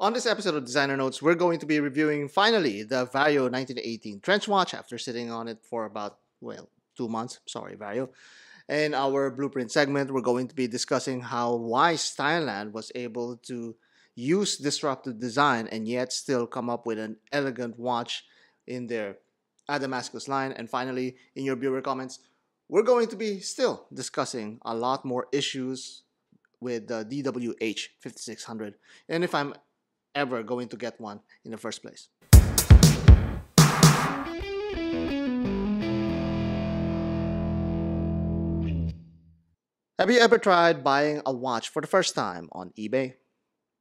On this episode of Designer Notes, we're going to be reviewing, finally, the Vario 1918 trench watch after sitting on it for about, well, 2 months. Sorry, Vario. In our blueprint segment, we're going to be discussing how Wise Thailand was able to use disruptive design and yet still come up with an elegant watch in their Adamascus line. And finally, in your viewer comments, we're going to be still discussing a lot more issues with the DW-H5600. And if I'm ever going to get one in the first place. Have you ever tried buying a watch for the first time on eBay?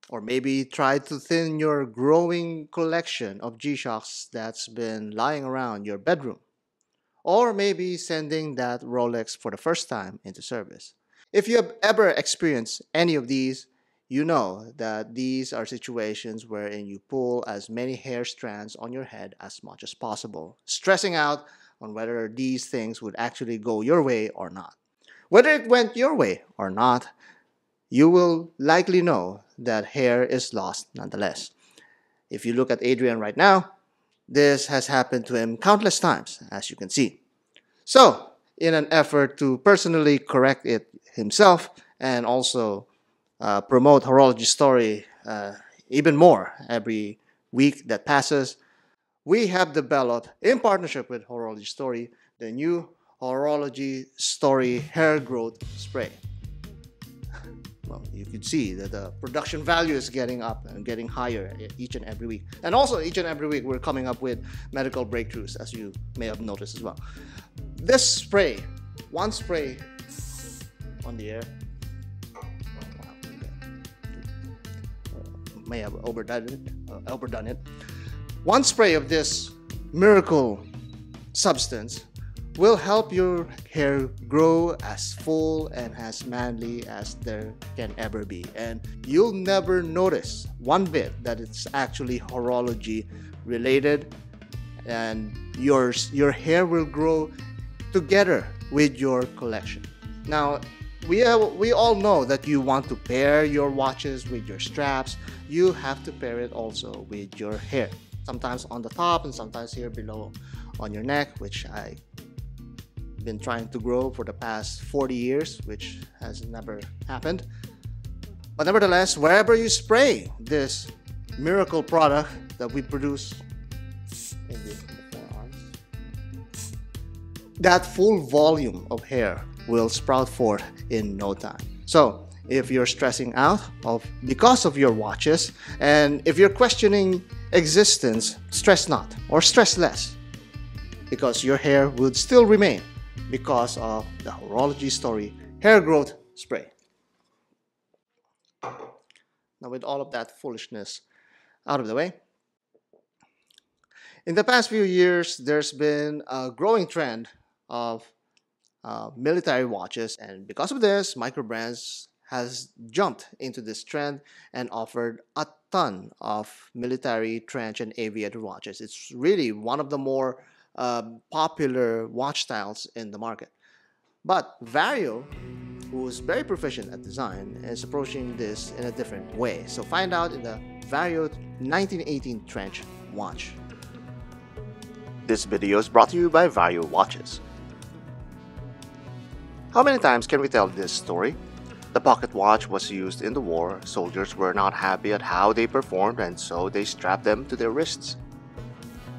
Or maybe tried to thin your growing collection of G-Shocks that's been lying around your bedroom? Or maybe sending that Rolex for the first time into service? If you have ever experienced any of these, you know that these are situations wherein you pull as many hair strands on your head as much as possible, stressing out on whether these things would actually go your way or not. Whether it went your way or not, you will likely know that hair is lost nonetheless. If you look at Adrian right now, this has happened to him countless times, as you can see. So, in an effort to personally correct it himself and also promote Horology Story even more every week that passes, we have developed, in partnership with Horology Story, the new Horology Story Hair Growth Spray. Well, you can see that the production value is getting up and getting higher each and every week. And also each and every week we're coming up with medical breakthroughs, as you may have noticed as well. This spray, one spray on the air. May have overdone it. One spray of this miracle substance will help your hair grow as full and as manly as there can ever be. And you'll never notice one bit that it's actually horology related, and your hair will grow together with your collection. Now, we all know that you want to pair your watches with your straps. You have to pair it also with your hair. Sometimes on the top and sometimes here below on your neck, which I've been trying to grow for the past 40 years, which has never happened. But nevertheless, wherever you spray this miracle product that we produce in the forearms, that full volume of hair will sprout forth in no time. So, if you're stressing out because of your watches, and if you're questioning existence, stress not or stress less, because your hair would still remain because of the Horology Story Hair Growth Spray. Now, with all of that foolishness out of the way, in the past few years, there's been a growing trend of military watches, and because of this, microbrands has jumped into this trend and offered a ton of military, trench, and aviator watches. It's really one of the more popular watch styles in the market. But Vario, who is very proficient at design, is approaching this in a different way. So find out in the Vario 1918 trench watch. This video is brought to you by Vario Watches. How many times can we tell this story? The pocket watch was used in the war. Soldiers were not happy at how they performed, and so they strapped them to their wrists.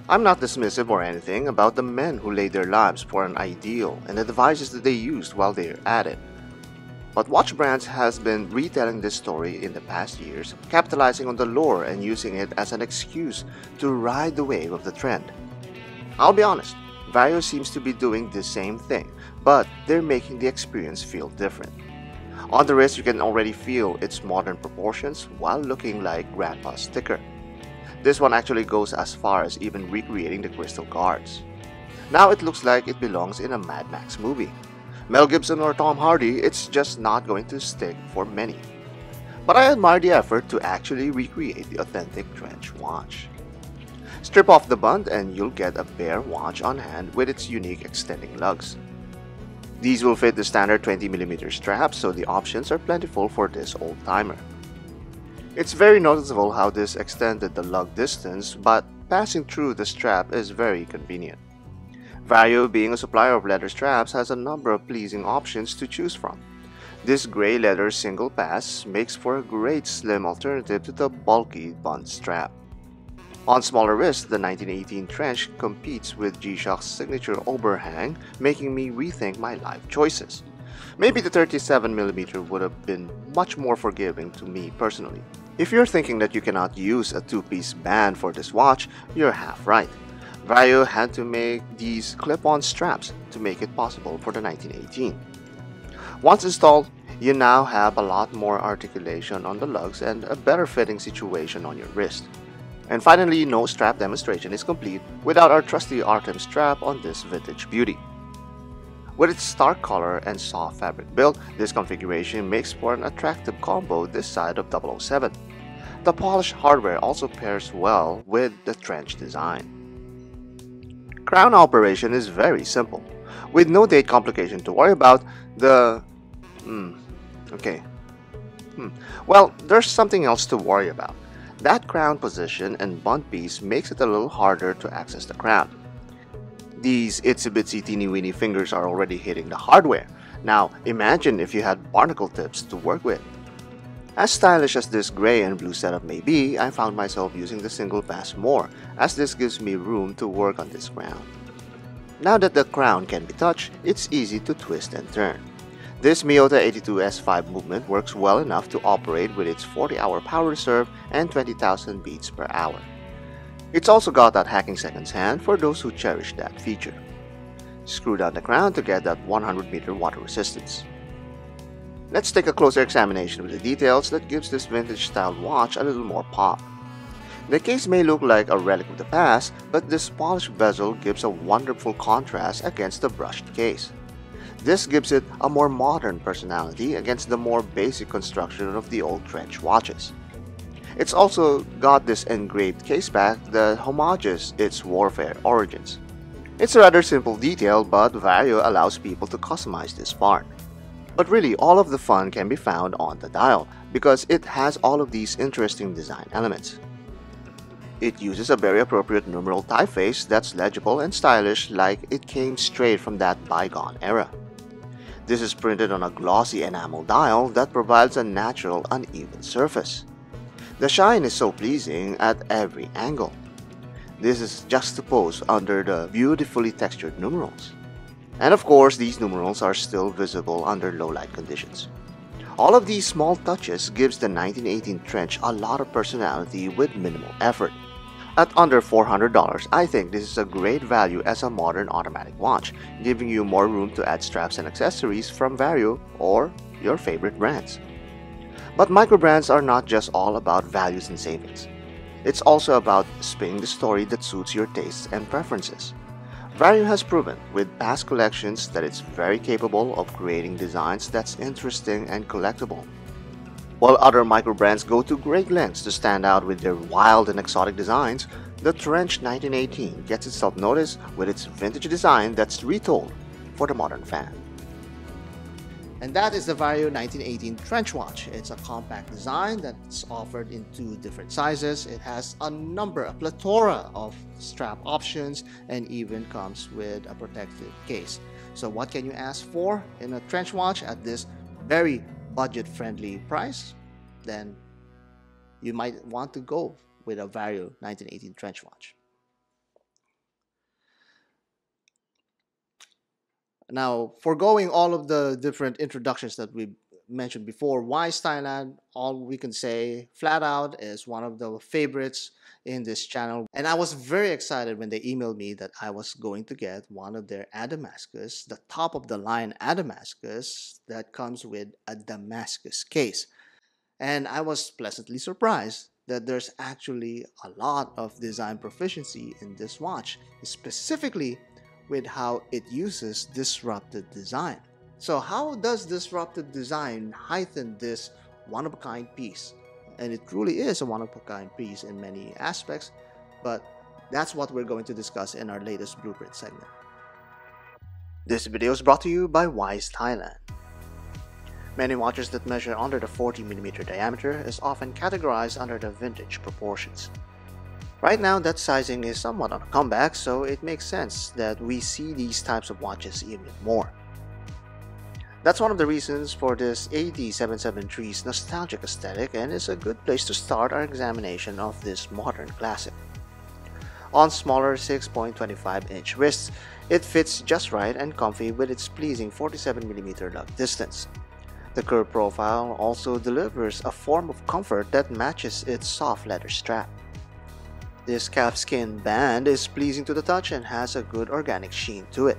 I'm not dismissive or anything about the men who laid their lives for an ideal and the devices that they used while they're at it. But watch brands has been retelling this story in the past years, capitalizing on the lore and using it as an excuse to ride the wave of the trend. I'll be honest, Vario seems to be doing the same thing, but they're making the experience feel different. On the wrist, you can already feel its modern proportions while looking like grandpa's sticker. This one actually goes as far as even recreating the crystal guards. Now it looks like it belongs in a Mad Max movie. Mel Gibson or Tom Hardy, it's just not going to stick for many. But I admire the effort to actually recreate the authentic trench watch. Strip off the band and you'll get a bare watch on hand with its unique extending lugs. These will fit the standard 20mm straps, so the options are plentiful for this old timer. It's very noticeable how this extended the lug distance, but passing through the strap is very convenient. Vario, being a supplier of leather straps, has a number of pleasing options to choose from. This gray leather single pass makes for a great slim alternative to the bulky bond strap. On smaller wrists, the 1918 trench competes with G-Shock's signature overhang, making me rethink my life choices. Maybe the 37mm would have been much more forgiving to me personally. If you're thinking that you cannot use a two-piece band for this watch, you're half right. Vario had to make these clip-on straps to make it possible for the 1918. Once installed, you now have a lot more articulation on the lugs and a better fitting situation on your wrist. And finally, no strap demonstration is complete without our trusty Artem strap on this vintage beauty. With its stark color and soft fabric build, this configuration makes for an attractive combo this side of 007. The polished hardware also pairs well with the trench design. Crown operation is very simple. With no date complication to worry about, well, there's something else to worry about. That crown position and bond piece makes it a little harder to access the crown. These itsy-bitsy teeny-weeny fingers are already hitting the hardware. Now imagine if you had barnacle tips to work with. As stylish as this gray and blue setup may be, I found myself using the single pass more, as this gives me room to work on this crown. Now that the crown can be touched, it's easy to twist and turn. This Miyota 82S5 movement works well enough to operate with its 40-hour power reserve and 20,000 beats per hour. It's also got that hacking seconds hand for those who cherish that feature. Screw down the crown to get that 100-meter water resistance. Let's take a closer examination of the details that gives this vintage-style watch a little more pop. The case may look like a relic of the past, but this polished bezel gives a wonderful contrast against the brushed case. This gives it a more modern personality against the more basic construction of the old trench watches. It's also got this engraved case back that homages its warfare origins. It's a rather simple detail, but Vario allows people to customize this part. But really, all of the fun can be found on the dial, because it has all of these interesting design elements. It uses a very appropriate numeral typeface that's legible and stylish, like it came straight from that bygone era. This is printed on a glossy enamel dial that provides a natural, uneven surface. The shine is so pleasing at every angle. This is juxtaposed under the beautifully textured numerals. And of course, these numerals are still visible under low light conditions. All of these small touches gives the 1918 trench a lot of personality with minimal effort. At under $400, I think this is a great value as a modern automatic watch, giving you more room to add straps and accessories from Vario or your favorite brands. But microbrands are not just all about values and savings. It's also about spinning the story that suits your tastes and preferences. Vario has proven with past collections that it's very capable of creating designs that's interesting and collectible. While other microbrands go to great lengths to stand out with their wild and exotic designs, the Trench 1918 gets itself noticed with its vintage design that's retold for the modern fan. And that is the Vario 1918 Trench Watch. It's a compact design that's offered in two different sizes. It has a plethora of strap options, and even comes with a protective case. So what can you ask for in a trench watch at this very budget-friendly price? Then you might want to go with a Vario 1918 trench watch. Now, foregoing all of the different introductions that we mentioned before, Wise Thailand, all we can say flat out is one of the favorites in this channel. And I was very excited when they emailed me that I was going to get one of their Adamascus, the top of the line Adamascus that comes with a Damascus case. And I was pleasantly surprised that there's actually a lot of design proficiency in this watch, specifically with how it uses disrupted design. So how does disrupted design heighten this one-of-a-kind piece? And it truly is a one-of-a-kind piece in many aspects, but that's what we're going to discuss in our latest Blueprint segment. This video is brought to you by Wise Thailand. Many watches that measure under the 40mm diameter is often categorized under the vintage proportions. Right now that sizing is somewhat on a comeback, so it makes sense that we see these types of watches even more. That's one of the reasons for this AD773's nostalgic aesthetic, and is a good place to start our examination of this modern classic. On smaller 6.25-inch wrists, it fits just right and comfy with its pleasing 47mm lug distance. The curved profile also delivers a form of comfort that matches its soft leather strap. This calfskin band is pleasing to the touch and has a good organic sheen to it.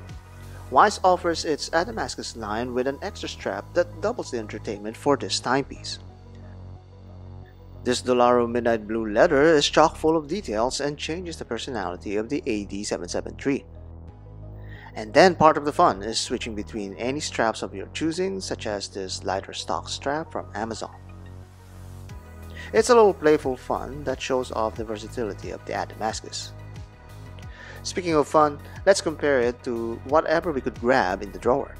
Wise offers its Adamascus line with an extra strap that doubles the entertainment for this timepiece. This Dolaro midnight blue leather is chock full of details and changes the personality of the AD773. And then part of the fun is switching between any straps of your choosing, such as this lighter stock strap from Amazon. It's a little playful fun that shows off the versatility of the Adamascus. Speaking of fun, let's compare it to whatever we could grab in the drawer.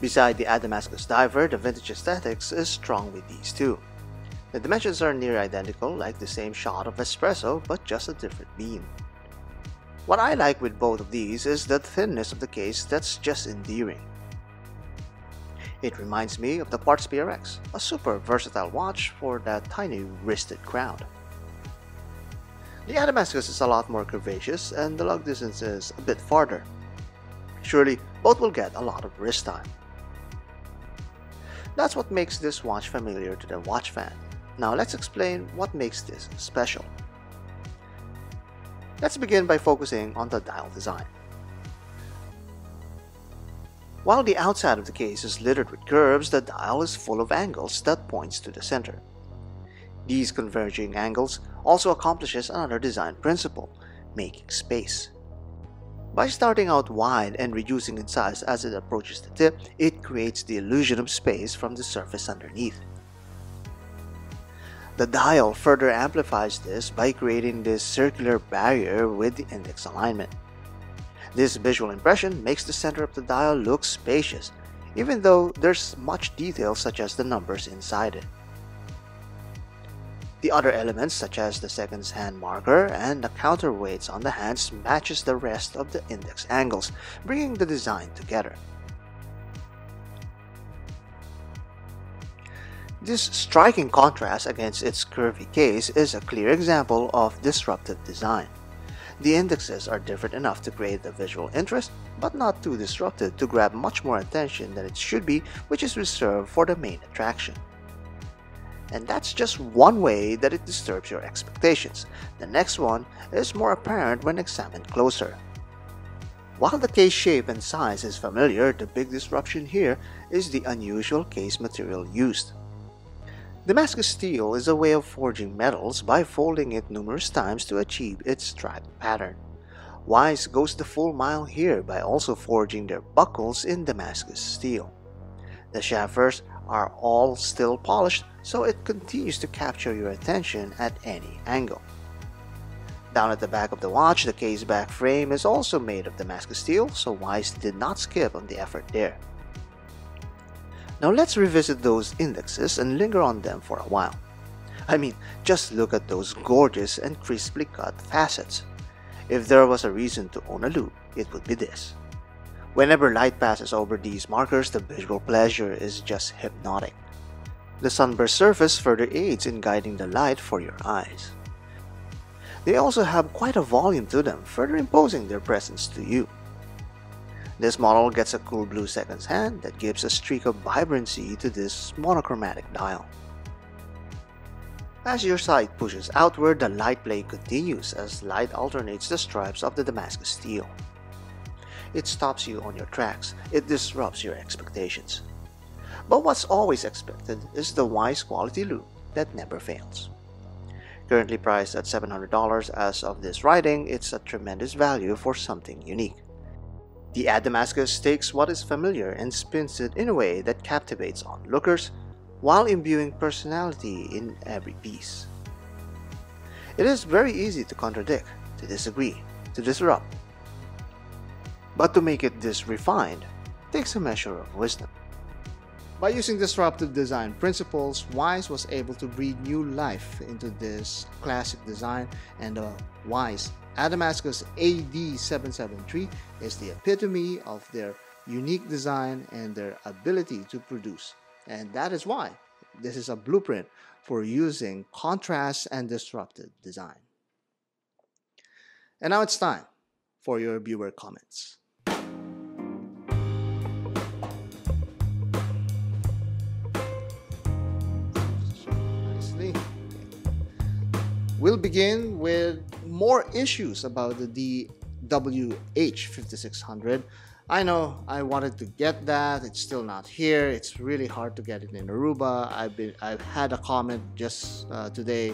Beside the Adamascus diver, the vintage aesthetics is strong with these two. The dimensions are near identical, like the same shot of espresso, but just a different bean. What I like with both of these is the thinness of the case that's just endearing. It reminds me of the Quartz PRX, a super versatile watch for that tiny wristed crowd. The Adamascus is a lot more curvaceous and the lug distance is a bit farther. Surely, both will get a lot of wrist time. That's what makes this watch familiar to the watch fan. Now let's explain what makes this special. Let's begin by focusing on the dial design. While the outside of the case is littered with curves, the dial is full of angles that points to the center. These converging angles also accomplishes another design principle, making space. By starting out wide and reducing in size as it approaches the tip, it creates the illusion of space from the surface underneath. The dial further amplifies this by creating this circular barrier with the index alignment. This visual impression makes the center of the dial look spacious, even though there's much detail such as the numbers inside it. The other elements such as the seconds hand marker and the counterweights on the hands matches the rest of the index angles, bringing the design together. This striking contrast against its curvy case is a clear example of disruptive design. The indexes are different enough to create the visual interest, but not too disruptive to grab much more attention than it should be, which is reserved for the main attraction. And that's just one way that it disturbs your expectations. The next one is more apparent when examined closer. While the case shape and size is familiar, the big disruption here is the unusual case material used. Damascus steel is a way of forging metals by folding it numerous times to achieve its striped pattern. Wise goes the full mile here by also forging their buckles in Damascus steel. The chafers are all still polished, so it continues to capture your attention at any angle. Down at the back of the watch, the case back frame is also made of Damascus steel, so Wise did not skip on the effort there. Now let's revisit those indexes and linger on them for a while. I mean, just look at those gorgeous and crisply cut facets. If there was a reason to own a loop, it would be this. Whenever light passes over these markers, the visual pleasure is just hypnotic. The sunburst surface further aids in guiding the light for your eyes. They also have quite a volume to them, further imposing their presence to you. This model gets a cool blue seconds hand that gives a streak of vibrancy to this monochromatic dial. As your sight pushes outward, the light play continues as light alternates the stripes of the Damascus steel. It stops you on your tracks, it disrupts your expectations. But what's always expected is the Wise quality loop that never fails. Currently priced at $700 as of this writing, it's a tremendous value for something unique. The Adamascus takes what is familiar and spins it in a way that captivates onlookers, while imbuing personality in every piece. It is very easy to contradict, to disagree, to disrupt. But to make it this refined takes a measure of wisdom. By using disruptive design principles, Wise was able to breathe new life into this classic design, and the Wise Adamascus AD773 is the epitome of their unique design and their ability to produce. And that is why this is a blueprint for using contrast and disruptive design. And now it's time for your viewer comments. We'll begin with more issues about the DW-H5600. I know I wanted to get that, it's still not here, it's really hard to get it in Aruba. I've had a comment just today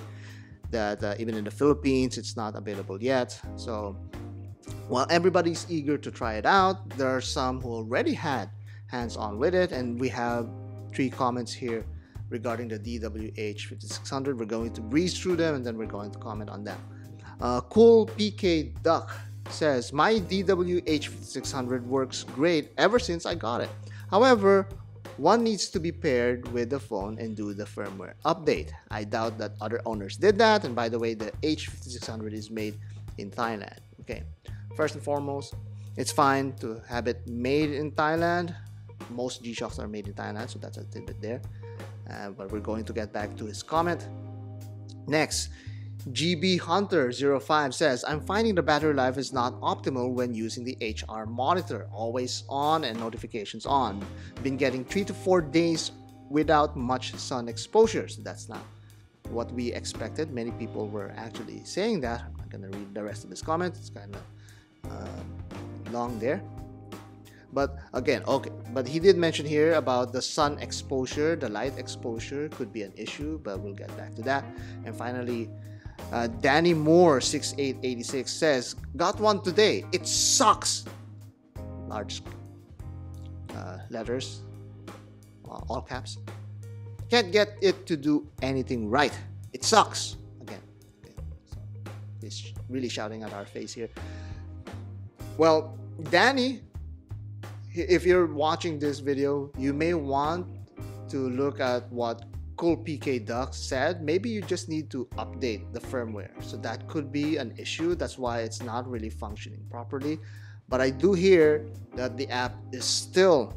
that even in the Philippines it's not available yet. So while everybody's eager to try it out, there are some who already had hands-on with it, and we have 3 comments here regarding the DW-H5600. We're going to breeze through them and then we're going to comment on them. Cool PK Duck says, my DW-H5600 works great ever since I got it. However, one needs to be paired with the phone and do the firmware update. I doubt that other owners did that. And by the way, the H5600 is made in Thailand. Okay, first and foremost, it's fine to have it made in Thailand. Most G-Shocks are made in Thailand, so that's a tidbit there. But we're going to get back to his comment. Next, GB Hunter 05 says, I'm finding the battery life is not optimal when using the HR monitor, always on and notifications on. Been getting 3 to 4 days without much sun exposure. So that's not what we expected. Many people were actually saying that. I'm not going to read the rest of his comment. It's kind of long there. But again, okay, but he did mention here about the sun exposure, the light exposure could be an issue, but we'll get back to that. And finally, Danny Moore 6886 says, got one today, it sucks. Large letters, all caps. Can't get it to do anything right, it sucks. Again, okay, so he's really shouting at our face here. Well, Danny, if you're watching this video, you may want to look at what Cool PK Duck said. Maybe you just need to update the firmware. So that could be an issue. That's why it's not really functioning properly. But I do hear that the app is still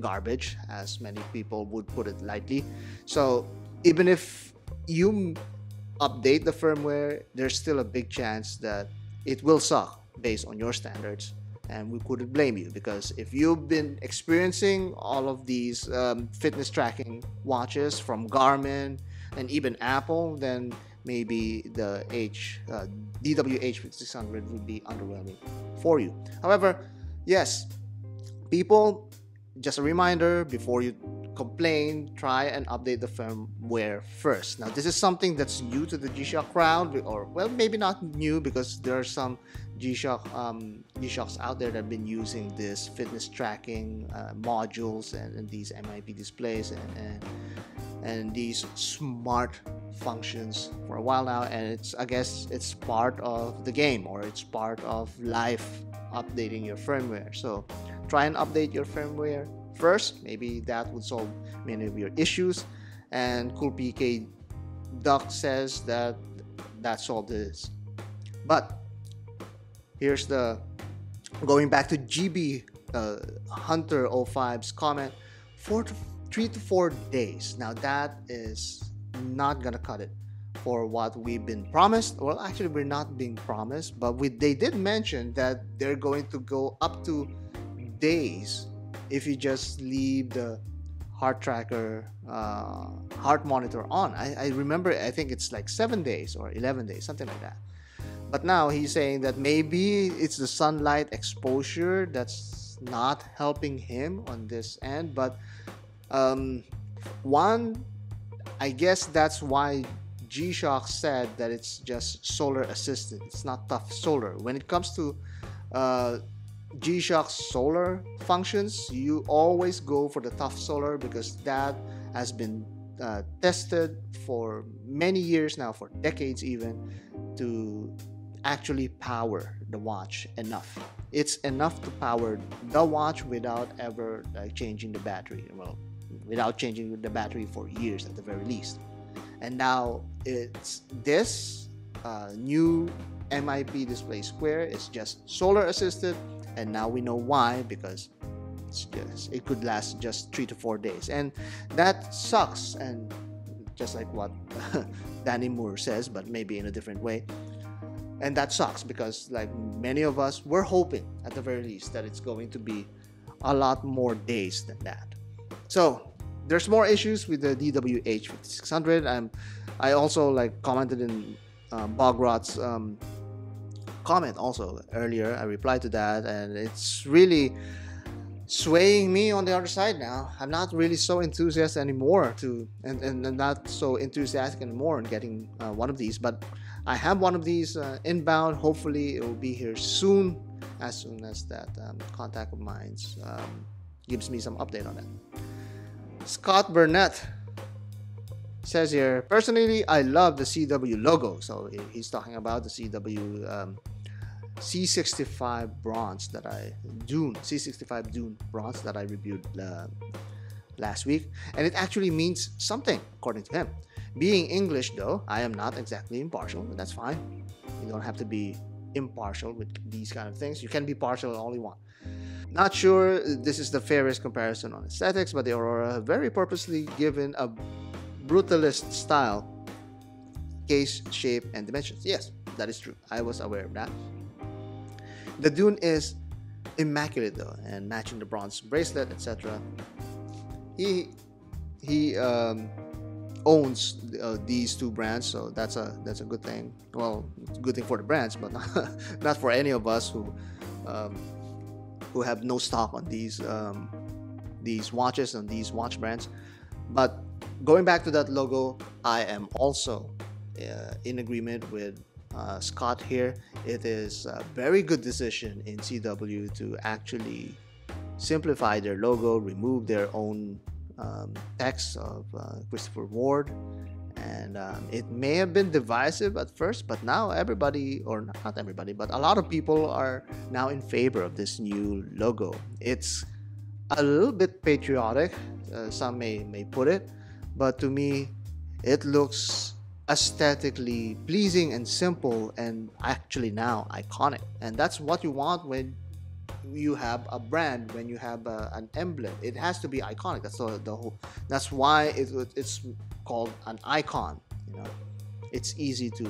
garbage, as many people would put it lightly. So even if you update the firmware, there's still a big chance that it will suck based on your standards. And we couldn't blame you, because if you've been experiencing all of these fitness tracking watches from Garmin and even Apple, then maybe the DW-H5600 would be underwhelming for you. However, yes, people, just a reminder, before you complain, try and update the firmware first. Now, this is something that's new to the G-Shock crowd, or well, maybe not new, because there are some G-Shocks out there that have been using this fitness tracking modules and these MIP displays and these smart functions for a while now, and it's, I guess it's part of the game, or it's part of life, updating your firmware. So try and update your firmware first. Maybe that would solve many of your issues. And Cool PK Duck says that that solved this. But here's the, going back to GB Hunter 05's comment, 3 to 4 days. Now that is not gonna cut it for what we've been promised. Well, actually we're not being promised, but they did mention that they're going to go up to days if you just leave the heart tracker, heart monitor on. I remember, I think it's like 7 days or 11 days, something like that. But now he's saying that maybe it's the sunlight exposure that's not helping him on this end. But one, I guess that's why G-Shock said that it's just solar assisted. It's not tough solar. When it comes to G-Shock solar functions, you always go for the tough solar, because that has been tested for many years now, for decades even, to actually power the watch enough. It's enough to power the watch without ever changing the battery. Well, without changing the battery for years at the very least. And now it's this new MIP display square is just solar assisted, and now we know why, because it's just, it could last just 3 to 4 days, and that sucks. And just like what Danny Moore says, but maybe in a different way. And that sucks because, like many of us, we're hoping at the very least that it's going to be a lot more days than that. So there's more issues with the DW-H5600. I also like commented in Bogrot's comment also earlier. I replied to that, and it's really swaying me on the other side now. I'm not really so enthusiastic anymore to, and not so enthusiastic anymore in getting one of these, but I have one of these inbound. Hopefully it will be here soon as that contact of mine gives me some update on it. Scott Burnett says here, personally, I love the CW logo. So he's talking about the CW C65 bronze that C65 Dune bronze that I reviewed last week, and it actually means something according to him. Being English though, I am not exactly impartial, but that's fine. You don't have to be impartial with these kind of things. You can be partial all you want. Not sure this is the fairest comparison on aesthetics, but the Aurora very purposely given a brutalist style, case, shape, and dimensions. Yes, that is true. I was aware of that. The Dune is immaculate though, and matching the bronze bracelet, etc. He owns these two brands, so that's a good thing. Well, it's a good thing for the brands, but not for any of us who have no stock on these watches and these watch brands. But going back to that logo, I am also in agreement with Scott here. It is a very good decision in CW to actually simplify their logo, remove their own text of Christopher Ward, and it may have been divisive at first, but now everybody, or not everybody, but a lot of people are now in favor of this new logo. It's a little bit patriotic, some may put it, but to me it looks aesthetically pleasing and simple, and actually now iconic. And that's what you want when you have a brand, when you have an emblem. It has to be iconic. That's the whole, that's why it's called an icon. You know, it's easy to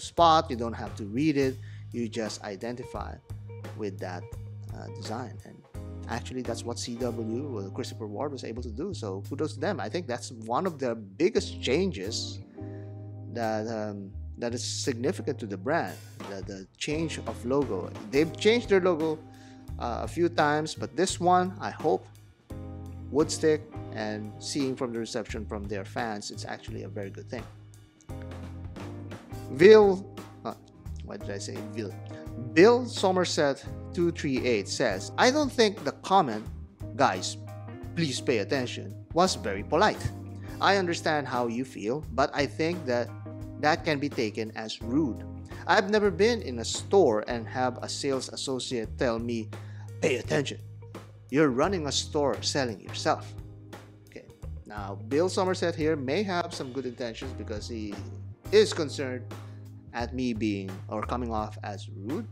spot. You don't have to read it, you just identify with that design. And actually, that's what CW, Christopher Ward, was able to do. So kudos to them. I think that's one of their biggest changes that is significant to the brand, the change of logo. They've changed their logo a few times, but this one I hope would stick, and seeing from the reception from their fans, it's actually a very good thing. Bill Somerset 238 says, I don't think the comment, guys please pay attention, was very polite. I understand how you feel, but I think that can be taken as rude. I've never been in a store and have a sales associate tell me, pay attention, you're running a store selling yourself. Okay, now Bill Somerset here may have some good intentions because he is concerned at me being or coming off as rude,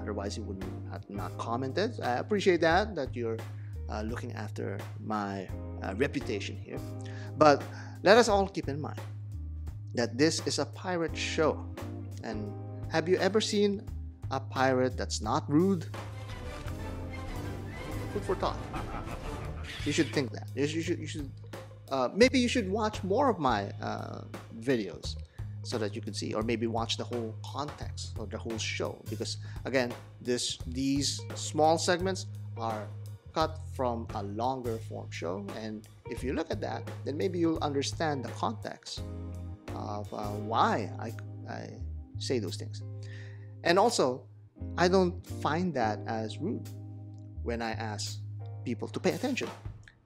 otherwise he would not commented. I appreciate that you're looking after my reputation here, but let us all keep in mind that this is a pirate show. And have you ever seen a pirate that's not rude? Food for thought. You should think that. You should maybe you should watch more of my videos so that you can see, or maybe watch the whole context or the whole show, because again, these small segments are cut from a longer form show, and if you look at that, then maybe you'll understand the context of why I say those things. And also, I don't find that as rude when I ask people to pay attention.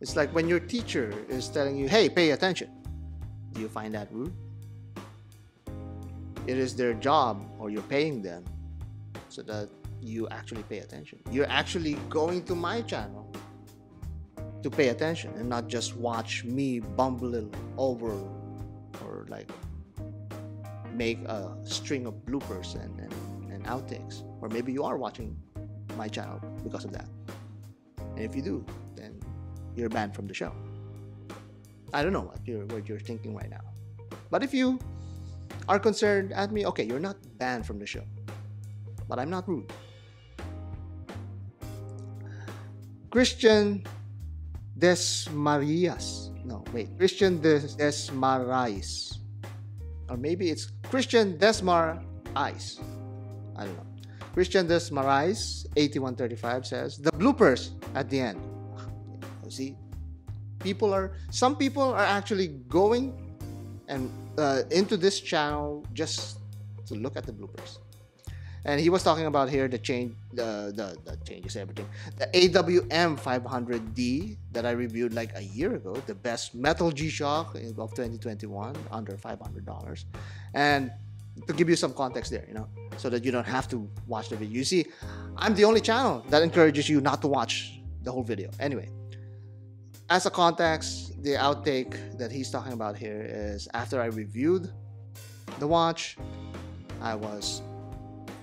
It's like when your teacher is telling you, hey, pay attention. Do you find that rude? It is their job, or you're paying them so that you actually pay attention. You're actually going to my channel to pay attention and not just watch me bumble over or like make a string of bloopers and outtakes. Or maybe you are watching my channel because of that. And if you do, then you're banned from the show. I don't know what you're thinking right now. But if you are concerned at me, okay, you're not banned from the show. But I'm not rude. Christian Desmarias. No, wait. Christian Desmarais. Or maybe it's Christian Desmarais. I don't know. Christian Desmarais, 8135, says, the bloopers at the end. See, some people are actually going and into this channel just to look at the bloopers. And he was talking about here the changes, everything. The AWM 500D that I reviewed like a year ago, the best metal G-Shock of 2021, under $500. And to give you some context there, you know, so that you don't have to watch the video. You see, I'm the only channel that encourages you not to watch the whole video. Anyway, as a context, the outtake that he's talking about here is after I reviewed the watch, I was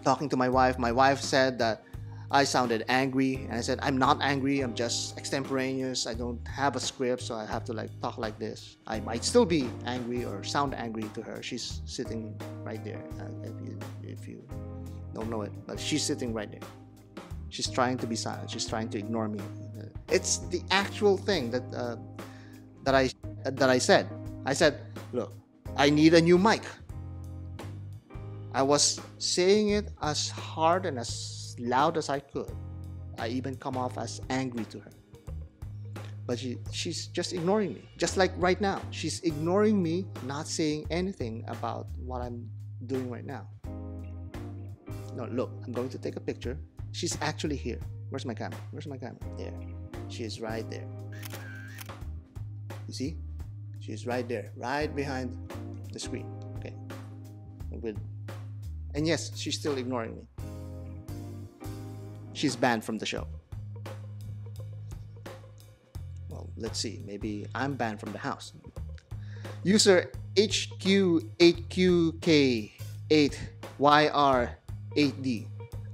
talking to my wife. My wife said that I sounded angry, and I said, I'm not angry, I'm just extemporaneous, I don't have a script, so I have to like talk like this. I might still be angry or sound angry to her. She's sitting right there, if you don't know it, but she's sitting right there. She's trying to be silent, she's trying to ignore me. It's the actual thing that I said. I said, look, I need a new mic. I was saying it as hard and as loud as I could. I even come off as angry to her. But she's just ignoring me. Just like right now. She's ignoring me, not saying anything about what I'm doing right now. No, look, I'm going to take a picture. She's actually here. Where's my camera? Where's my camera? There. She's right there. You see? She's right there. Right behind the screen. Okay. And yes, she's still ignoring me. She's banned from the show. Well, let's see. Maybe I'm banned from the house. User HQ8QK8YR8D.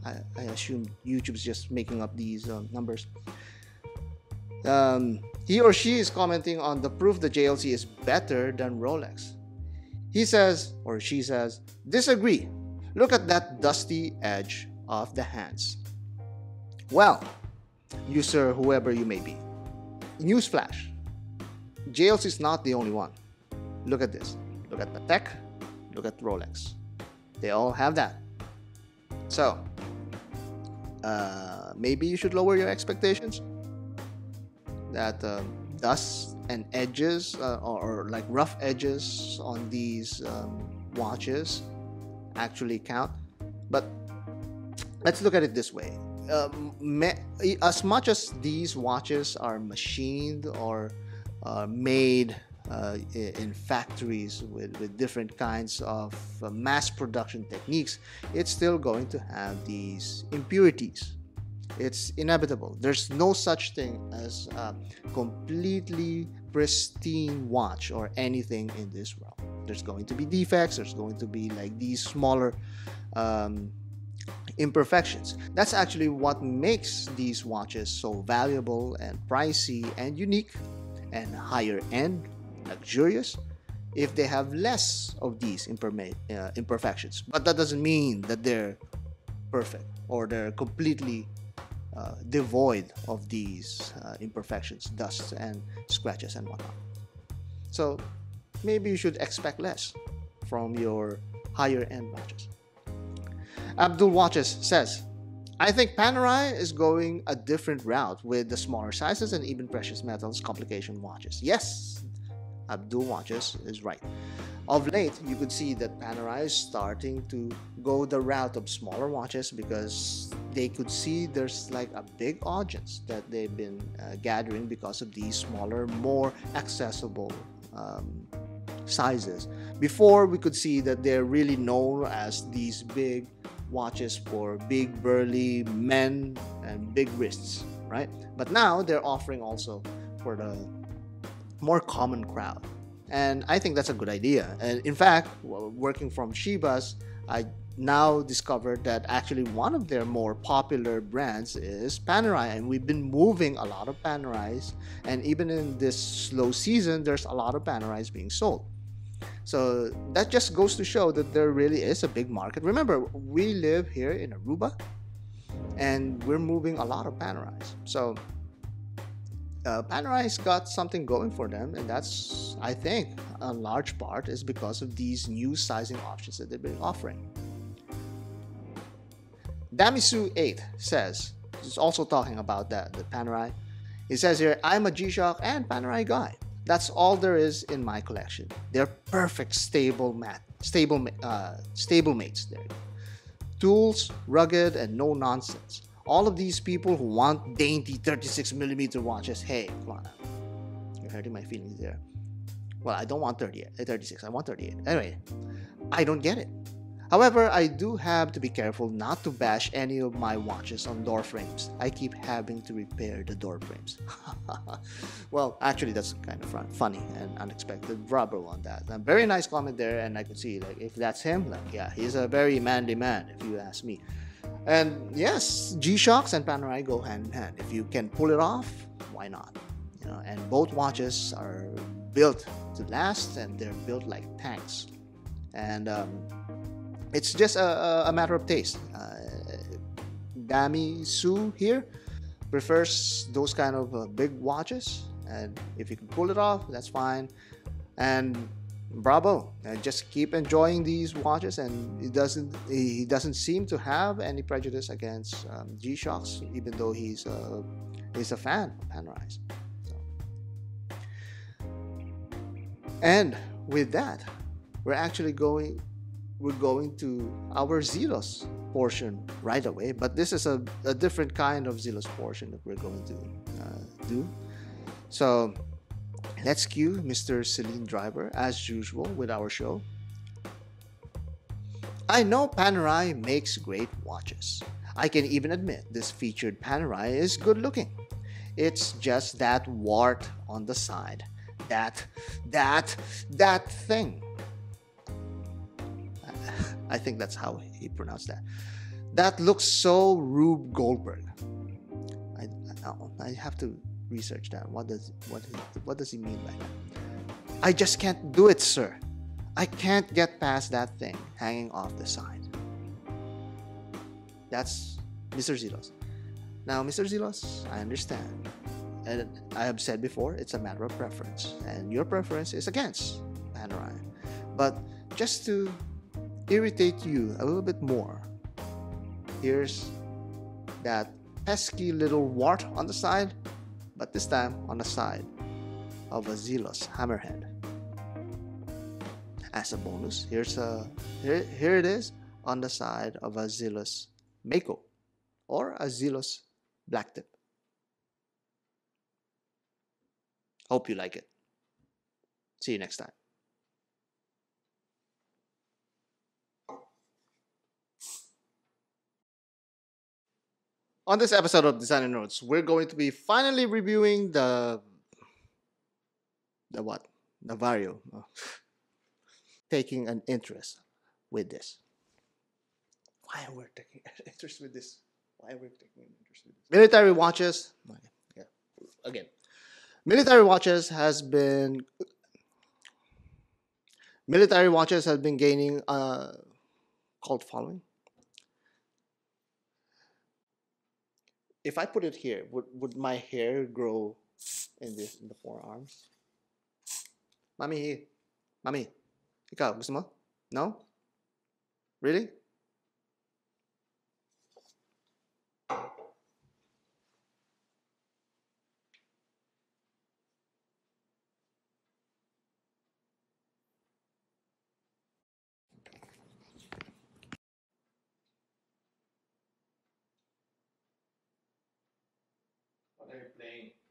I assume YouTube's just making up these numbers. He or she is commenting on the proof that JLC is better than Rolex. He says, or she says, disagree. Look at that dusty edge of the hands. Well, user, whoever you may be, newsflash, JLC is not the only one. Look at this. Look at Patek. Look at Rolex. They all have that. So, maybe you should lower your expectations. That dust and edges, or like rough edges on these watches, actually count. But let's look at it this way. As much as these watches are machined or made in factories with different kinds of mass production techniques, it's still going to have these impurities. It's inevitable. There's no such thing as a completely pristine watch or anything in this world. There's going to be defects. There's going to be like these smaller imperfections. That's actually what makes these watches so valuable and pricey and unique and higher end, luxurious, if they have less of these imperfections. But that doesn't mean that they're perfect or they're completely devoid of these imperfections, dusts and scratches and whatnot. So maybe you should expect less from your higher-end watches. Abdul Watches says, I think Panerai is going a different route with the smaller sizes and even precious metals complication watches. Yes, Abdul Watches is right. Of late, you could see that Panerai is starting to go the route of smaller watches because they could see there's like a big audience that they've been gathering because of these smaller, more accessible sizes. Before, we could see that they're really known as these big watches for big burly men and big wrists, right? But now they're offering also for the more common crowd. And I think that's a good idea. And in fact, working from Shibas, I now discovered that actually one of their more popular brands is Panerai, and we've been moving a lot of Panerais, and even in this slow season there's a lot of Panerais being sold. So that just goes to show that there really is a big market. Remember, we live here in Aruba and we're moving a lot of Panerais. So Panerai's got something going for them, and that's, I think, a large part is because of these new sizing options that they've been offering. Damisu 8 says, he's also talking about that, the Panerai. He says here, I'm a G-Shock and Panerai guy. That's all there is in my collection. They're perfect stablemates there. Tools, rugged, and no nonsense. All of these people who want dainty 36mm watches, hey, come on. You're hurting my feelings there. Well, I don't want 36, I want 38. Anyway, I don't get it. However, I do have to be careful not to bash any of my watches on door frames. I keep having to repair the door frames. Well, actually, that's kind of funny and unexpected. Rubber on that. A very nice comment there, and I could see, like, if that's him, like, yeah, he's a very manly man, if you ask me. And yes, G-Shocks and Panerai go hand in hand. If you can pull it off, why not? You know, and both watches are built to last, and they're built like tanks. And it's just a matter of taste. Damisu here prefers those kind of big watches, and if you can pull it off, that's fine. And bravo, and just keep enjoying these watches, and he doesn't seem to have any prejudice against G-Shocks, even though he's a fan of Panerai. So. And with that, we're going to our Zelos portion right away, but this is a different kind of Zelos portion that we're going to do. So let's cue Mr. Celine Driver as usual with our show. I know Panerai makes great watches. I can even admit this featured Panerai is good looking. It's just that wart on the side. That thing. I think that's how he pronounced that. That looks so Rube Goldberg. I have to research that. What does he mean by that? I just can't do it, sir. I can't get past that thing hanging off the side. That's Mr. Zelos. Now, Mr. Zelos, I understand. And I have said before, it's a matter of preference. And your preference is against Panerai. But just to irritate you a little bit more, here's that pesky little wart on the side, but this time on the side of a Zelos hammerhead. As a bonus, here it is on the side of a Zelos Mako or a Zelos Blacktip. Hope you like it. See you next time. On this episode of Designer Notes, we're going to be finally reviewing the what? The Vario. Oh. Taking an interest with this. Why we're taking an interest with this? Military watches. Yeah. Again, military watches has been gaining a cult following. If I put it here, would my hair grow in the forearms? Mami, ikaw, gusto mo? No? Really? Playing